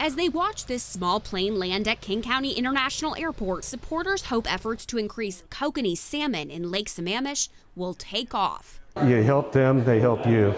As they watch this small plane land at King County International Airport, supporters hope efforts to increase Kokanee salmon in Lake Sammamish will take off. You help them, they help you,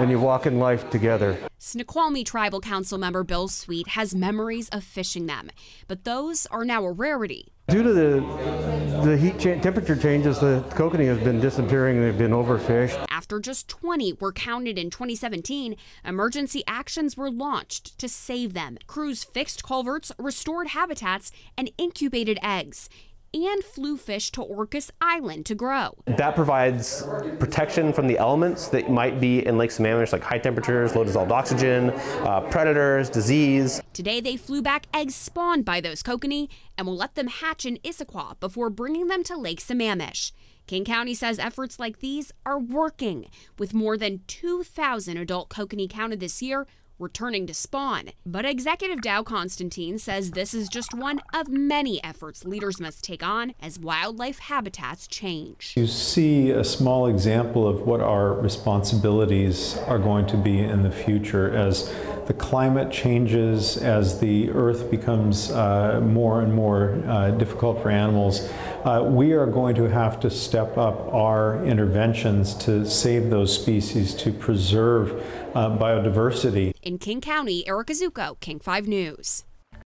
and you walk in life together. Snoqualmie Tribal Council member Bill Sweet has memories of fishing them, but those are now a rarity. Due to the heat temperature changes, the kokanee has been disappearing. They've been overfished. After just 20 were counted in 2017, emergency actions were launched to save them. Crews fixed culverts, restored habitats, and incubated eggs, and flew fish to Orcas Island to grow. That provides protection from the elements that might be in Lake Sammamish, like high temperatures, low dissolved oxygen, predators, disease. Today they flew back eggs spawned by those kokanee and will let them hatch in Issaquah before bringing them to Lake Sammamish. King County says efforts like these are working, with more than 2,000 adult kokanee counted this year, returning to spawn. But Executive Dow Constantine says this is just one of many efforts leaders must take on as wildlife habitats change. You see a small example of what our responsibilities are going to be in the future as the climate changes, as the earth becomes more and more difficult for animals. We are going to have to step up our interventions to save those species, to preserve biodiversity. In King County, Erica Zuko, King 5 News.